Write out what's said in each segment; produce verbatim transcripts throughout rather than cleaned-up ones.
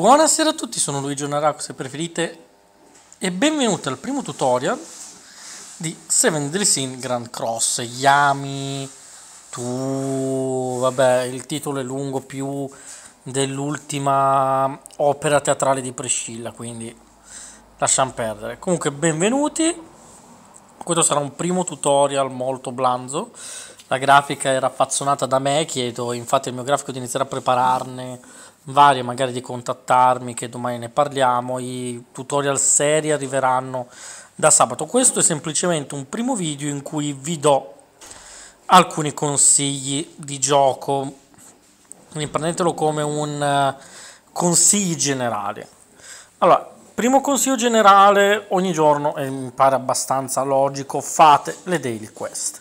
Buonasera a tutti, sono Luigi Naraco se preferite e benvenuti al primo tutorial di Seven Deadly Sins Grand Cross. Yami, tu, vabbè, il titolo è lungo più dell'ultima opera teatrale di Priscilla, quindi lasciamo perdere. Comunque benvenuti, questo sarà un primo tutorial molto blanzo, la grafica era affazzonata da me, chiedo infatti il mio grafico di iniziare a prepararne varie, magari di contattarmi che domani ne parliamo. I tutorial seri arriveranno da sabato. Questo è semplicemente un primo video in cui vi do alcuni consigli di gioco, quindi prendetelo come un consigli generali. Allora, primo consiglio generale: ogni giorno, e mi pare abbastanza logico, fate le daily quest.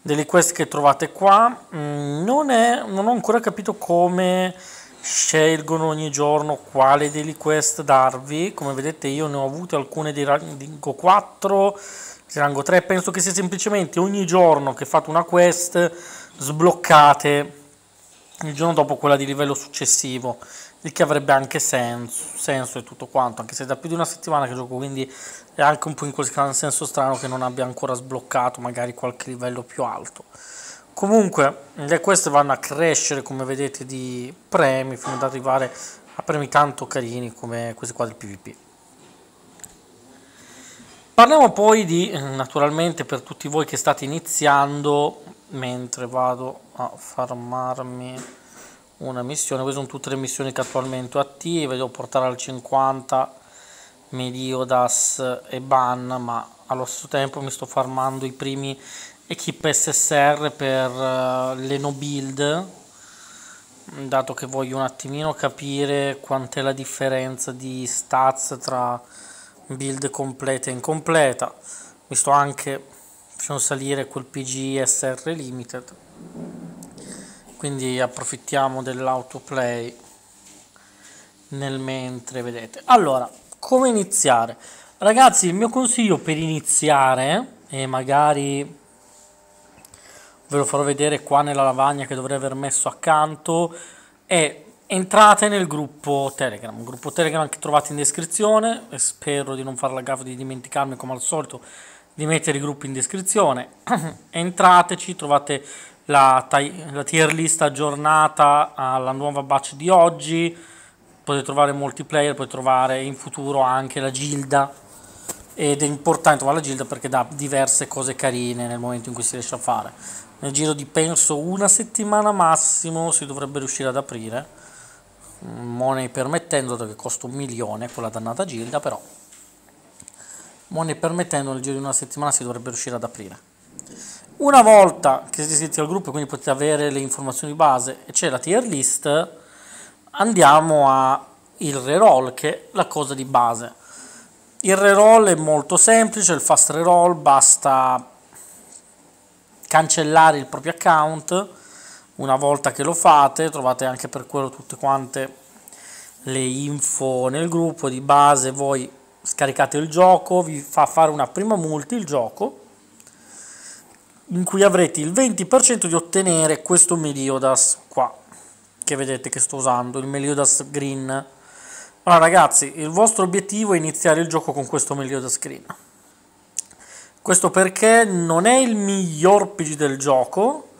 Daily quest che trovate qua, non, è, non ho ancora capito come scelgono ogni giorno quale daily quest darvi. Come vedete io ne ho avute alcune di rango quattro, di rango tre, penso che sia semplicemente ogni giorno che fate una quest sbloccate il giorno dopo quella di livello successivo, il che avrebbe anche senso, senso e tutto quanto, anche se da più di una settimana che gioco, quindi è anche un po' in quel senso strano che non abbia ancora sbloccato magari qualche livello più alto. Comunque le quest vanno a crescere, come vedete, di premi fino ad arrivare a premi tanto carini come questi qua del PvP. Parliamo poi di, naturalmente, per tutti voi che state iniziando, mentre vado a farmarmi una missione. Queste sono tutte le missioni che attualmente ho attive, devo portare al cinquanta Meliodas e Ban, ma allo stesso tempo mi sto farmando i primi equip S S R per uh, le no build, dato che voglio un attimino capire quant'è la differenza di stats tra build completa e incompleta. Mi sto anche facendo salire quel P G S R limited, quindi approfittiamo dell'autoplay nel mentre vedete. Allora, come iniziare? Ragazzi, il mio consiglio per iniziare, e magari ve lo farò vedere qua nella lavagna che dovrei aver messo accanto, e entrate nel gruppo Telegram, un gruppo Telegram che trovate in descrizione, e spero di non fare la gaffa di dimenticarmi come al solito di mettere i gruppi in descrizione. Entrateci, trovate la, la tier list aggiornata alla nuova batch di oggi, potete trovare multiplayer, potete trovare in futuro anche la gilda, ed è importante trovare la gilda perché dà diverse cose carine nel momento in cui si riesce a fare. Nel giro di penso una settimana massimo si dovrebbe riuscire ad aprire, money permettendo, perché costa un milione quella dannata gilda, però money permettendo nel giro di una settimana si dovrebbe riuscire ad aprire. Una volta che siete iscritti al gruppo, quindi potete avere le informazioni di base e c'è la tier list, andiamo a il reroll, che è la cosa di base. Il reroll è molto semplice, il fast reroll, basta cancellare il proprio account. Una volta che lo fate, trovate anche per quello tutte quante le info nel gruppo. Di base voi scaricate il gioco, vi fa fare una prima multi il gioco, in cui avrete il venti per cento di ottenere questo Meliodas qua, che vedete che sto usando, il Meliodas Green. Allora ragazzi, il vostro obiettivo è iniziare il gioco con questo Meliodas Green. Questo perché non è il miglior P G del gioco,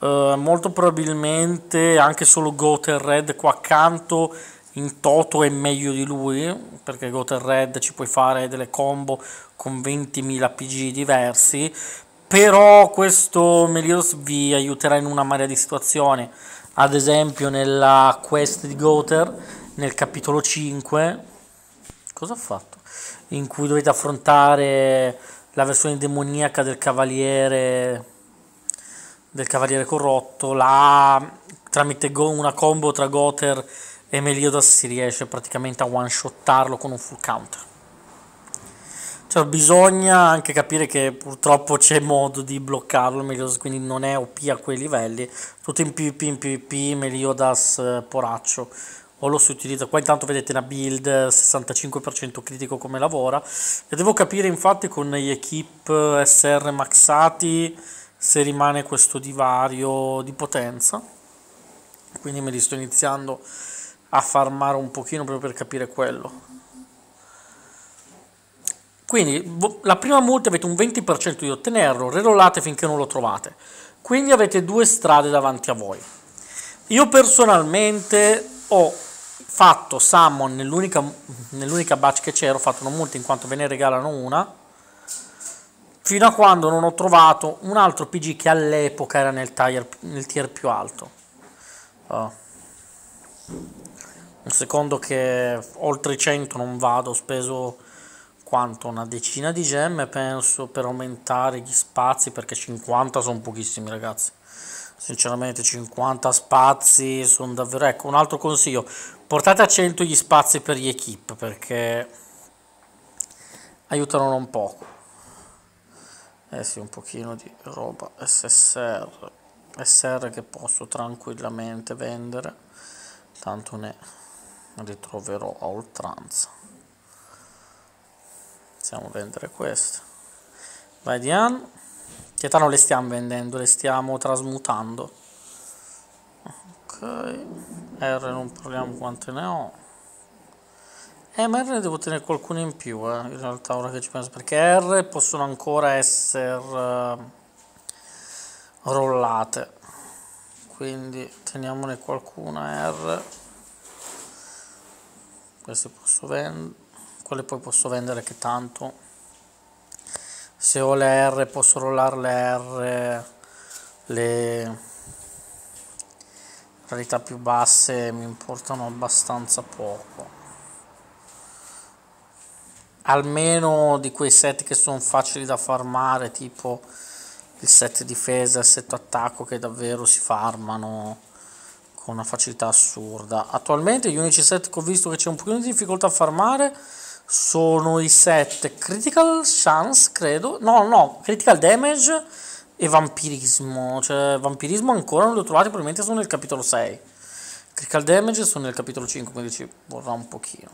eh, molto probabilmente anche solo Gowther Red qua accanto in toto è meglio di lui, perché Gowther Red ci puoi fare delle combo con ventimila P G diversi, però questo Meliodas vi aiuterà in una marea di situazioni. Ad esempio nella quest di Gowther, nel capitolo cinque, cosa ho fatto? In cui dovete affrontare la versione demoniaca del cavaliere del cavaliere corrotto, la, tramite go, una combo tra Gowther e Meliodas si riesce praticamente a one shottarlo con un full counter. Cioè bisogna anche capire che purtroppo c'è modo di bloccarlo Meliodas, quindi non è O P a quei livelli, tutto in PvP, in PvP Meliodas eh, poraccio, o lo si utilizza. Qua intanto vedete una build sessantacinque per cento critico come lavora, e devo capire infatti con gli equip S R maxati se rimane questo divario di potenza, quindi me li sto iniziando a farmare un pochino proprio per capire quello. Quindi la prima multa avete un venti per cento di ottenerlo, rerollate finché non lo trovate. Quindi avete due strade davanti a voi. Io personalmente ho fatto summon nell'unica nell'unica batch che c'era, ho fatto una multa in quanto ve ne regalano una, fino a quando non ho trovato un altro P G che all'epoca era nel tier, nel tier più alto. Oh. Un secondo che oltre cento non vado, ho speso... quanto? Una decina di gemme penso per aumentare gli spazi, perché cinquanta sono pochissimi ragazzi, sinceramente cinquanta spazi sono davvero... Ecco, un altro consiglio: portate a cento gli spazi per gli equip, perché aiutano non poco. Eh sì, un pochino di roba S S R, S R che posso tranquillamente vendere, tanto ne ritroverò a oltranza. Possiamo vendere questo. Vai Diane. Che tanto le stiamo vendendo, le stiamo trasmutando. Ok. R non parliamo quante ne ho. Eh, ma R ne devo tenere qualcuno in più, eh, in realtà, ora che ci penso. Perché R possono ancora essere rollate. Quindi teniamone qualcuna R. Queste posso vendere. Quelle poi posso vendere, che tanto se ho le R posso rollare le R, le rarità più basse mi importano abbastanza poco, almeno di quei set che sono facili da farmare, tipo il set difesa, il set attacco, che davvero si farmano con una facilità assurda. Attualmente gli unici set che ho visto che c'è un pochino di difficoltà a farmare sono i set critical chance, credo, no no, critical damage e vampirismo. Cioè vampirismo ancora non li ho trovati, probabilmente sono nel capitolo sei, critical damage sono nel capitolo cinque, quindi ci vorrà un pochino.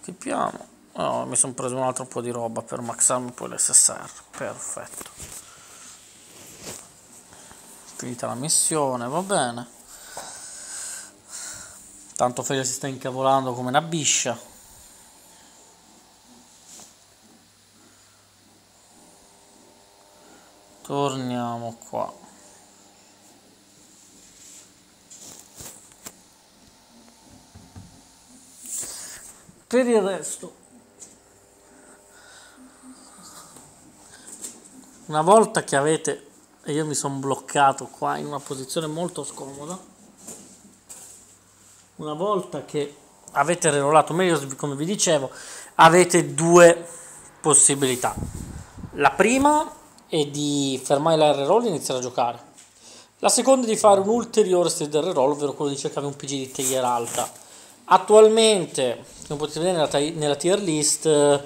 Schippiamo. Oh, mi sono preso un altro po' di roba per maxarmi poi l'S S R, perfetto. Finita la missione, va bene, tanto Felia si sta incavolando come una biscia. Torniamo qua. Per il resto, una volta che avete... e io mi sono bloccato qua in una posizione molto scomoda. Una volta che avete rerollato meglio, come vi dicevo, avete due possibilità. La prima è di fermare la reroll e iniziare a giocare. La seconda è di fare un ulteriore set del reroll, ovvero quello di cercare un P G di tier alta. Attualmente, come potete vedere nella tier list,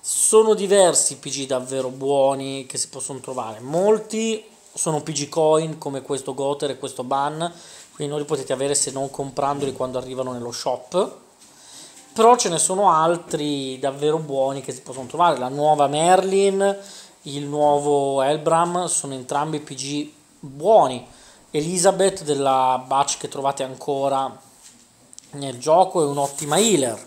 sono diversi P G davvero buoni che si possono trovare. Molti sono P G coin, come questo Gowther e questo Ban, quindi non li potete avere se non comprandoli quando arrivano nello shop. Però ce ne sono altri davvero buoni che si possono trovare. La nuova Merlin, il nuovo Helbram sono entrambi P G buoni. Elisabeth della batch che trovate ancora nel gioco è un'ottima healer.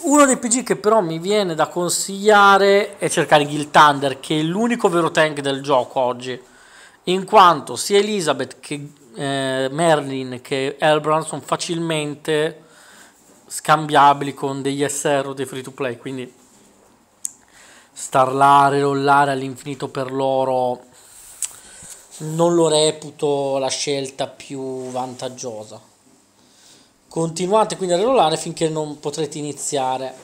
Uno dei P G che però mi viene da consigliare è cercare Gilthunder, che è l'unico vero tank del gioco oggi, in quanto sia Elisabeth che eh, Merlin che Helbram sono facilmente scambiabili con degli S R o dei free to play, quindi star là, rerollare all'infinito per loro non lo reputo la scelta più vantaggiosa. Continuate quindi a rerollare finché non potrete iniziare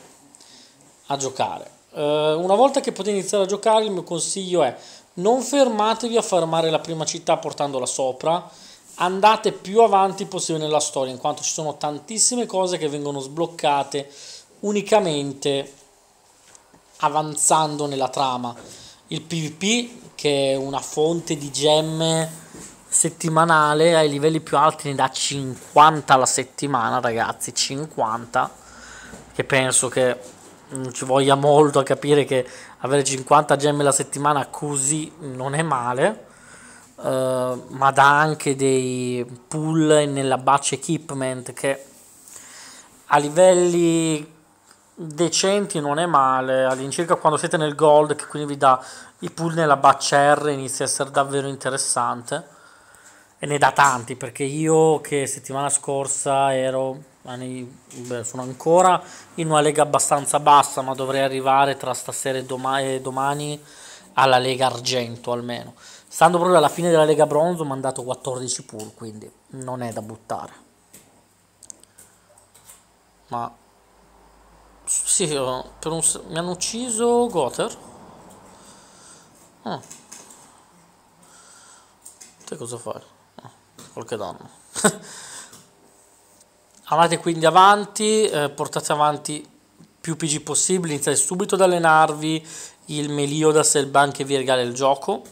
a giocare. Eh, una volta che potete iniziare a giocare, il mio consiglio è: non fermatevi a farmare la prima città portandola sopra, andate più avanti possibile nella storia, in quanto ci sono tantissime cose che vengono sbloccate unicamente avanzando nella trama. Il PvP, che è una fonte di gemme settimanale, ai livelli più alti ne dà cinquanta alla settimana, ragazzi, cinquanta, che penso che non ci voglia molto a capire che avere cinquanta gemme alla settimana così non è male. eh, ma dà anche dei pull nella batch equipment che a livelli decenti non è male, all'incirca quando siete nel gold, che quindi vi dà i pull nella batch R, inizia a essere davvero interessante, e ne dà tanti, perché io che settimana scorsa ero... Beh, sono ancora in una lega abbastanza bassa, ma dovrei arrivare tra stasera e domani, domani alla lega argento almeno. Stando proprio alla fine della lega bronzo ho mandato quattordici pull, quindi non è da buttare. Ma sì, per un... mi hanno ucciso Gowther. Ah. Te cosa fai? Ah, qualche danno. Andate quindi avanti, eh, portate avanti più P G possibili, iniziate subito ad allenarvi il Meliodas e il Ban che vi regala il gioco,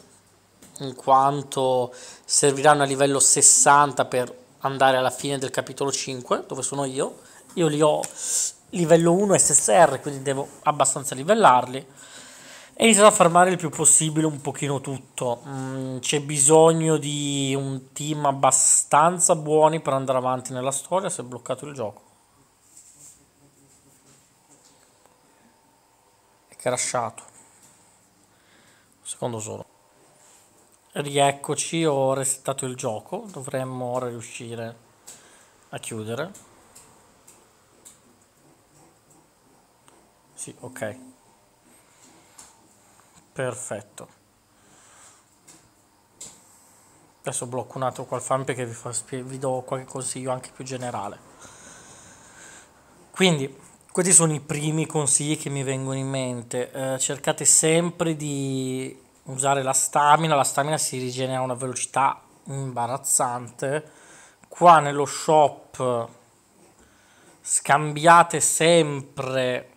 in quanto serviranno a livello sessanta per andare alla fine del capitolo cinque, dove sono io. Io li ho livello uno S S R, quindi devo abbastanza livellarli. E iniziate a farmare il più possibile un pochino tutto. Mm, c'è bisogno di un team abbastanza buoni per andare avanti nella storia, se è bloccato il gioco. È crashato. Un secondo solo. Rieccoci, ho resettato il gioco, dovremmo ora riuscire a chiudere. Sì, ok. Perfetto. Adesso blocco un altro qua al fan, perché vi, fa, vi do qualche consiglio anche più generale. Quindi questi sono i primi consigli che mi vengono in mente. eh, Cercate sempre di usare la stamina. La stamina si rigenera a una velocità imbarazzante. Qua nello shop scambiate sempre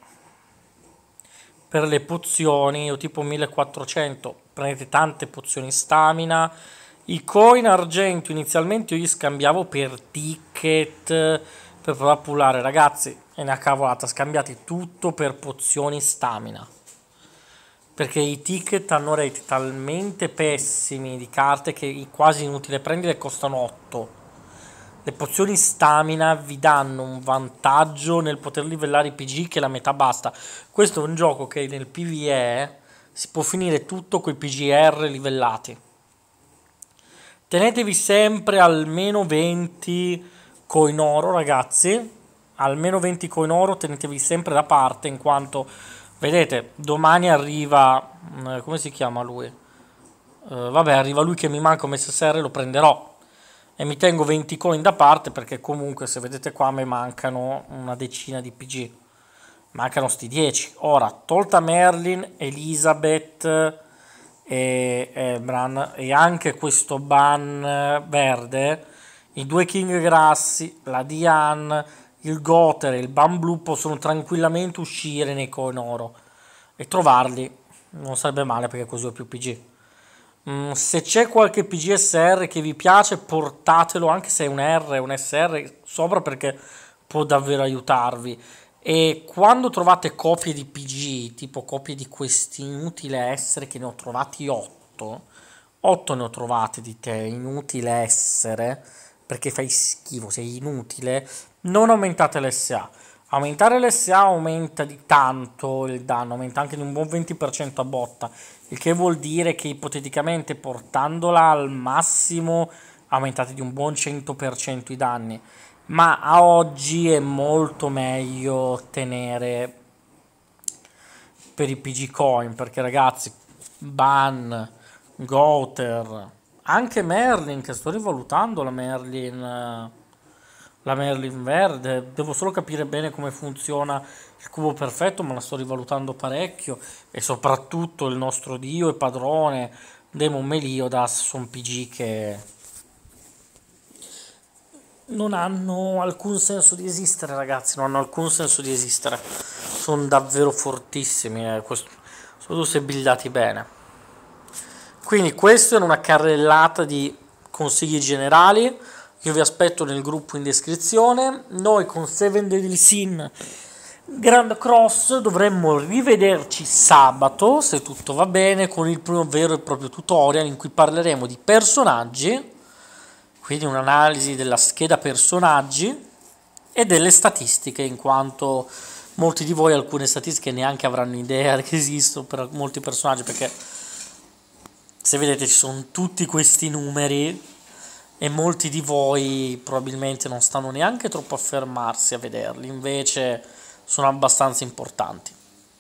per le pozioni. Io tipo millequattrocento, prendete tante pozioni stamina. I coin argento inizialmente io li scambiavo per ticket, per provare a pullare, ragazzi, è una cavolata, scambiate tutto per pozioni stamina, perché i ticket hanno rate talmente pessimi di carte che è quasi inutile prendere, costano otto. Le pozioni stamina vi danno un vantaggio nel poter livellare i P G che la metà basta. Questo è un gioco che nel P V E si può finire tutto con i P G R livellati. Tenetevi sempre almeno venti coin oro, ragazzi. Almeno venti coin oro tenetevi sempre da parte, in quanto, vedete, domani arriva... come si chiama lui? Uh, vabbè, arriva lui che mi manca come S S R, lo prenderò. E mi tengo venti coin da parte, perché comunque se vedete qua mi mancano una decina di P G. Mancano sti dieci. Ora, tolta Merlin, Elisabeth e, e, Bran, e anche questo Ban verde, i due King grassi, la Diane, il Gowther e il Ban blu possono tranquillamente uscire nei coin oro. E trovarli non sarebbe male, perché così ho più P G. Se c'è qualche P G S R che vi piace, portatelo, anche se è un R, un S R sopra, perché può davvero aiutarvi. E quando trovate copie di P G, tipo copie di questi inutile essere, che ne ho trovati otto otto, ne ho trovati di te, inutile essere, perché fai schifo, sei inutile, non aumentate l'S A. Aumentare l'S A aumenta di tanto il danno, aumenta anche di un buon venti per cento a botta, il che vuol dire che ipoteticamente portandola al massimo aumentate di un buon cento per cento i danni, ma a oggi è molto meglio tenere per i P G coin, perché ragazzi, Ban, Gowther, anche Merlin, che sto rivalutando la Merlin... La Merlin verde, devo solo capire bene come funziona il cubo perfetto, ma la sto rivalutando parecchio. E soprattutto il nostro dio e padrone Demon Meliodas sono P G che non hanno alcun senso di esistere, ragazzi, non hanno alcun senso di esistere. Sono davvero fortissimi, eh, questo, soprattutto se buildati bene. Quindi questo era una carrellata di consigli generali. Io vi aspetto nel gruppo in descrizione. Noi con Seven Deadly Sin Grand Cross dovremmo rivederci sabato, se tutto va bene, con il primo vero e proprio tutorial in cui parleremo di personaggi, quindi un'analisi della scheda personaggi e delle statistiche, in quanto molti di voi alcune statistiche neanche avranno idea che esistono per molti personaggi, perché se vedete ci sono tutti questi numeri e molti di voi probabilmente non stanno neanche troppo a fermarsi a vederli, invece sono abbastanza importanti.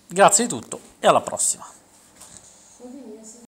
Grazie di tutto e alla prossima.